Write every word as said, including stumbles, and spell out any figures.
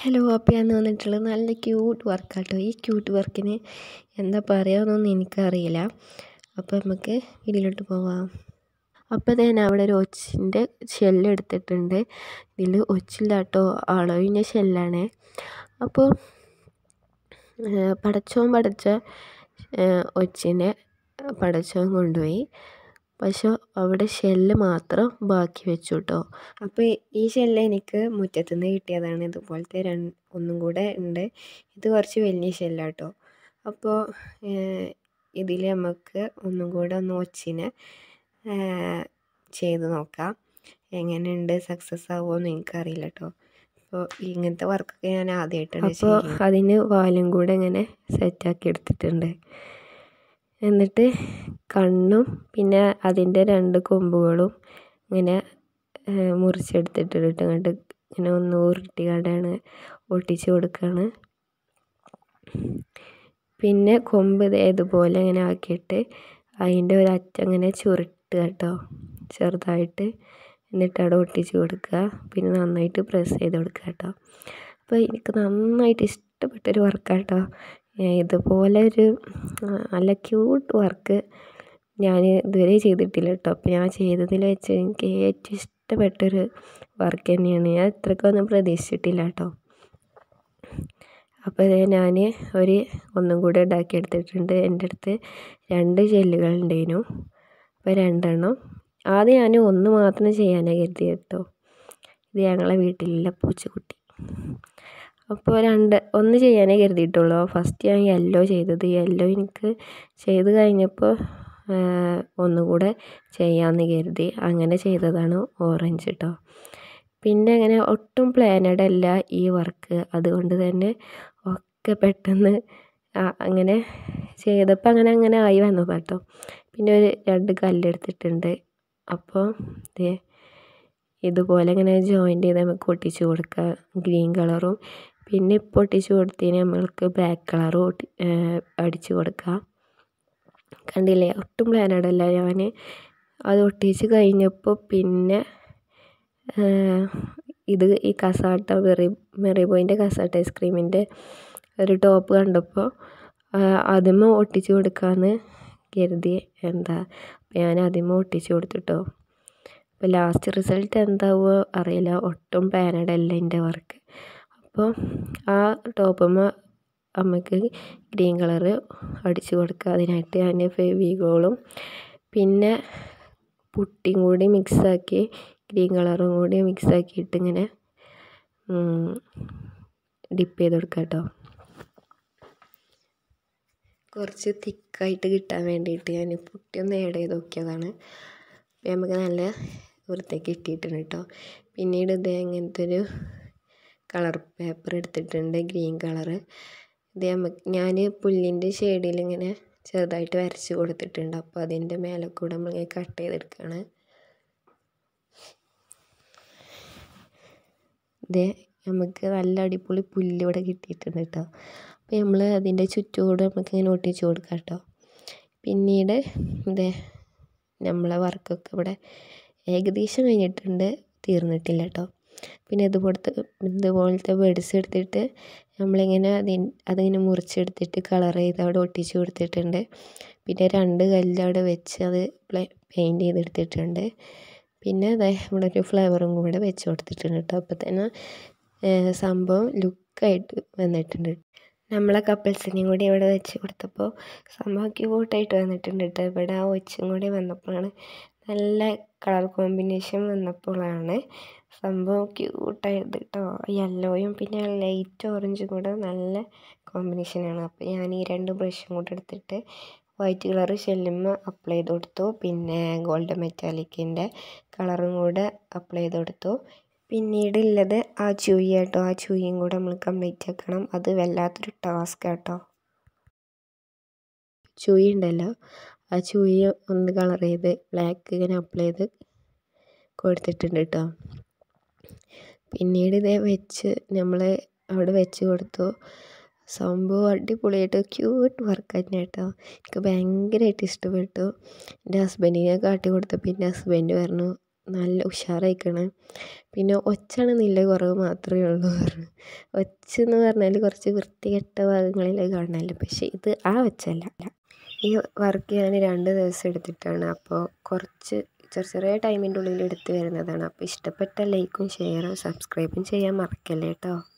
Hello, അപ്പോൾ ഞാൻ വന്നിട്ടുള്ളത് നല്ല ക്യൂട്ട് വർക്കാട്ടോ. ഈ ക്യൂട്ട് വർക്കിന് എന്താ പറയുകയെന്നൊന്നും എനിക്കറിയില്ല. അപ്പോൾ നമുക്ക് വീട്ടിലോട്ട് പോവാം. അപ്പോൾ ഞാൻ അവിടെ ഒരു ഒച്ചിൻ്റെ ഷെല്ലെടുത്തിട്ടുണ്ട്. ഇതിൽ ഒച്ചില്ലാട്ടോ, അളവിൻ്റെ ഷെല്ലാണ്. അപ്പോൾ പടച്ചോൻ പടച്ച ഒച്ചിനെ പടച്ചോൻ കൊണ്ടുപോയി, പക്ഷെ അവിടെ ഷെല്ല് മാത്രം ബാക്കി വെച്ചു കേട്ടോ. അപ്പോൾ ഈ ഷെല്ല് എനിക്ക് മുറ്റത്തു നിന്ന് കിട്ടിയതാണ്. ഇതുപോലത്തെ രണ്ട് ഒന്നും കൂടെ ഉണ്ട്. ഇത് കുറച്ച് വലിയ ഷെല്ലാട്ടോ. അപ്പോൾ ഇതിൽ നമുക്ക് ഒന്നും കൂടെ ഒന്ന് ഒച്ചിനെ ചെയ്ത് നോക്കാം. എങ്ങനെയുണ്ട്, സക്സസ് ആവുമോയെന്ന് എനിക്കറിയില്ല കേട്ടോ. അപ്പോൾ ഇങ്ങനത്തെ വർക്കൊക്കെ ഞാൻ ആദ്യമായിട്ടാണ്. അപ്പോൾ അതിന് വാലും കൂടെ ഇങ്ങനെ സെറ്റാക്കി എടുത്തിട്ടുണ്ട്. എന്നിട്ട് കണ്ണും പിന്നെ അതിൻ്റെ രണ്ട് കൊമ്പുകളും ഇങ്ങനെ മുറിച്ചെടുത്തിട്ടിട്ട് ഇങ്ങോട്ട് ഇങ്ങനെ ഒന്ന് ഉരുട്ടി കടയാണ് ഒട്ടിച്ച് കൊടുക്കുകയാണ്. പിന്നെ കൊമ്പ് ഇതുപോലെ ഇങ്ങനെ ആക്കിയിട്ട് അതിൻ്റെ ഒരറ്റം ഇങ്ങനെ ചുരുട്ടുക കേട്ടോ, ചെറുതായിട്ട്. എന്നിട്ട് അവിടെ ഒട്ടിച്ച് കൊടുക്കുക. പിന്നെ നന്നായിട്ട് പ്രസ് ചെയ്ത് കൊടുക്കുക കേട്ടോ. അപ്പോൾ എനിക്ക് നന്നായിട്ട് ഇഷ്ടപ്പെട്ടൊരു വർക്കാണ് കേട്ടോ. ഇതുപോലെ ഒരു നല്ല ക്യൂട്ട് വർക്ക് ഞാൻ ഇതുവരെ ചെയ്തിട്ടില്ല കേട്ടോ. അപ്പോൾ ഞാൻ ചെയ്തതിൽ വെച്ച് എനിക്ക് ഏറ്റവും ഇഷ്ടപ്പെട്ടൊരു വർക്ക് തന്നെയാണ്. ഞാൻ ഇത്രയ്ക്കൊന്നും പ്രതീക്ഷിച്ചിട്ടില്ല കേട്ടോ. അപ്പോൾ ഞാൻ ഒരു ഒന്നും കൂടെ ഉണ്ടാക്കിയെടുത്തിട്ടുണ്ട്. എൻ്റെ അടുത്ത് രണ്ട് ഷെല്ലുകൾ ഉണ്ടായിരുന്നു. അപ്പോൾ രണ്ടെണ്ണം ആദ്യം ഞാൻ ഒന്ന് മാത്രം ചെയ്യാനാണ് കരുതി കേട്ടോ. ഇത് ഞങ്ങളെ വീട്ടിലുള്ള പൂച്ചക്കുട്ടി. അപ്പോൾ രണ്ട് ഒന്ന് ചെയ്യാനേ കരുതിയിട്ടുള്ളൂ. ഫസ്റ്റ് ഞാൻ യെല്ലോ ചെയ്തത്. യെല്ലോ എനിക്ക് ചെയ്ത് കഴിഞ്ഞപ്പോൾ ഒന്നുകൂടെ ചെയ്യാമെന്ന് കരുതി അങ്ങനെ ചെയ്തതാണ് ഓറഞ്ച് കേട്ടോ. പിന്നെ അങ്ങനെ ഒട്ടും പ്ലാനഡ് അല്ല ഈ വർക്ക്. അതുകൊണ്ട് തന്നെ ഒക്കെ പെട്ടെന്ന് അങ്ങനെ ചെയ്തപ്പോൾ അങ്ങനെ അങ്ങനെ ആയി വന്നതാണ് കേട്ടോ. പിന്നെ ഒരു രണ്ട് കല്ലെടുത്തിട്ടുണ്ട്. അപ്പോൾ ഇതേ ഇതുപോലെ ഇങ്ങനെ ജോയിൻ്റ് ചെയ്ത് നമുക്ക് ഒട്ടിച്ച് കൊടുക്കുക. ഗ്രീൻ കളറും പിന്നെ ഇപ്പോൾ ഒട്ടിച്ച് കൊടുത്തതിന് നമ്മൾക്ക് ബ്ലാക്ക് കളറും ഒട്ടി അടിച്ചു കൊടുക്കാം. കണ്ടില്ലേ, ഒട്ടും പ്ലാനടല്ല. ഞാൻ അത് ഒട്ടിച്ച് കഴിഞ്ഞപ്പോൾ പിന്നെ ഇത് ഈ കസാട്ട മെറി മെറിബോയിൻ്റെ കസാട്ട ഐസ്ക്രീമിൻ്റെ ഒരു ടോപ്പ് കണ്ടപ്പോൾ അതിമേ ഒട്ടിച്ച് കൊടുക്കാമെന്ന് കരുതി. എന്താ ഞാൻ അതിമേ ഒട്ടിച്ച് കൊടുത്തിട്ടോ. അപ്പോൾ ലാസ്റ്റ് റിസൾട്ട് എന്താവുമോ അറിയില്ല. ഒട്ടും പ്ലാനഡല്ല എൻ്റെ വർക്ക്. അപ്പോൾ ആ ടോപ്പുമ്മ അമ്മക്ക് ഗ്രീൻ കളറ് അടിച്ചു കൊടുക്കുക. അതിനായിട്ട് ഞാൻ ഫെവികോളും പിന്നെ പുട്ടിയും കൂടി മിക്സാക്കി ഗ്രീൻ കളറും കൂടി മിക്സാക്കിയിട്ട് ഇങ്ങനെ ഡിപ്പ് ചെയ്ത് കൊടുക്കുക കേട്ടോ. കുറച്ച് തിക്കായിട്ട് കിട്ടാൻ വേണ്ടിയിട്ട് ഞാൻ പുട്ടിയൊന്ന് ആഡ് ചെയ്ത് നോക്കിയതാണ്. നമുക്ക് നല്ല വൃത്തിക്ക് കിട്ടിയിട്ടുണ്ട് കേട്ടോ. പിന്നീട് ഇത് ഇങ്ങനത്തെ ഒരു കളർ പേപ്പർ എടുത്തിട്ടുണ്ട്, ഗ്രീൻ കളറ്. ഇത് നമുക്ക് ഞാൻ പുല്ലിൻ്റെ ഷെയ്ഡിൽ ഇങ്ങനെ ചെറുതായിട്ട് വരച്ച് കൊടുത്തിട്ടുണ്ട്. അപ്പോൾ അതിൻ്റെ മേലെ കൂടെ നമ്മൾ കട്ട് ചെയ്തെടുക്കുകയാണ്. ഇത് നമുക്ക് നല്ല അടിപൊളി പുല്ലിവിടെ കിട്ടിയിട്ടുണ്ട് കേട്ടോ. അപ്പോൾ നമ്മൾ അതിൻ്റെ ചുറ്റോട് നമുക്കിങ്ങനെ ഒട്ടിച്ച് കൊടുക്കാം കേട്ടോ. പിന്നീട് ഇതേ നമ്മളെ വർക്കൊക്കെ ഇവിടെ ഏകദേശം കഴിഞ്ഞിട്ടുണ്ട്, തീർന്നിട്ടില്ല കേട്ടോ. പിന്നെ ഇതുപോലത്തെ ഇതുപോലത്തെ ബേഡ്സ് എടുത്തിട്ട് നമ്മളിങ്ങനെ അതി അതിങ്ങനെ മുറിച്ചെടുത്തിട്ട് കളർ ചെയ്ത് അവിടെ ഒട്ടിച്ച് കൊടുത്തിട്ടുണ്ട്. പിന്നെ രണ്ട് കല്ല് അവിടെ വെച്ച് അത് പ്ലെ പെയിൻറ്റ് ചെയ്തെടുത്തിട്ടുണ്ട്. പിന്നെ അതേ ഇവിടെ ഒരു ഫ്ലവറും കൂടെ വെച്ച് കൊടുത്തിട്ടുണ്ട് കേട്ടോ. അപ്പോൾ തന്നെ സംഭവം ലുക്കായിട്ട് വന്നിട്ടുണ്ട്. നമ്മളെ കപ്പിൾസിനെയും കൂടി ഇവിടെ വെച്ച് കൊടുത്തപ്പോൾ സംഭവം ക്യൂട്ടായിട്ട് വന്നിട്ടുണ്ട് കേട്ടോ. ഇവിടെ ആ ഒച്ചും കൂടി വന്നപ്പോഴാണ് നല്ല കളർ കോമ്പിനേഷൻ വന്നപ്പോഴാണ് സംഭവം ക്യൂട്ടായത് കേട്ടോ. യെല്ലോയും പിന്നെ ലൈറ്റ് ഓറഞ്ചും കൂടെ നല്ല കോമ്പിനേഷനാണ്. അപ്പോൾ ഞാൻ ഈ രണ്ട് ബ്രഷും കൂടെ എടുത്തിട്ട് വൈറ്റ് കളർ ഷെല്ലിമ്മ അപ്ലൈ ചെയ്ത് കൊടുത്തു. പിന്നെ ഗോൾഡ് മെറ്റാലിക്കിൻ്റെ കളറും കൂടെ അപ്ലൈ ചെയ്ത് കൊടുത്തു. പിന്നീടുള്ളത് ആ ചൂയി കേട്ടോ. ആ ചൂയിയും കൂടെ നമ്മൾ കംപ്ലീറ്റ് ആക്കണം. അത് വല്ലാത്തൊരു ടാസ്ക് കേട്ടോ. ചൂയി ഉണ്ടല്ലോ, ആ ചൂയി ഒന്ന് കളർ ചെയ്ത് ബ്ലാക്ക് ഇങ്ങനെ അപ്ലൈ ചെയ്ത് കൊടുത്തിട്ടുണ്ട് കേട്ടോ. പിന്നീട് ഇതേ വെച്ച് നമ്മൾ അവിടെ വെച്ച് കൊടുത്തു. സംഭവം അടിപൊളിയായിട്ട് ക്യൂട്ട് വർക്ക് തന്നെ കേട്ടോ. എനിക്ക് ഭയങ്കരമായിട്ട് ഇഷ്ടപ്പെട്ടു. എൻ്റെ ഹസ്ബൻഡിനെ കാട്ടി കൊടുത്തപ്പോൾ എൻ്റെ ഹസ്ബൻഡ് പറഞ്ഞു നല്ല ഉഷാറായിക്കണ്. പിന്നെ ഒച്ചാണ് നല്ല കുറവ് മാത്രമേ ഉള്ളൂ പറഞ്ഞു. ഒച്ച എന്ന് പറഞ്ഞാൽ കുറച്ച് വൃത്തികെട്ട ഭാഗങ്ങളിൽ കാണാമല്ലോ, പക്ഷേ ഇത് ആ ഒച്ചല്ല. ഈ വർക്ക് ഞാൻ രണ്ട് ദിവസം എടുത്തിട്ടാണ്, അപ്പോൾ കുറച്ച് ചെറിയ ചെറിയ ടൈമിൻ്റെ ഉള്ളിൽ എടുത്ത് വരുന്നതാണ്. അപ്പോൾ ഇഷ്ടപ്പെട്ട ലൈക്കും ഷെയറും സബ്സ്ക്രൈബും ചെയ്യാൻ മറക്കല്ലേ കേട്ടോ.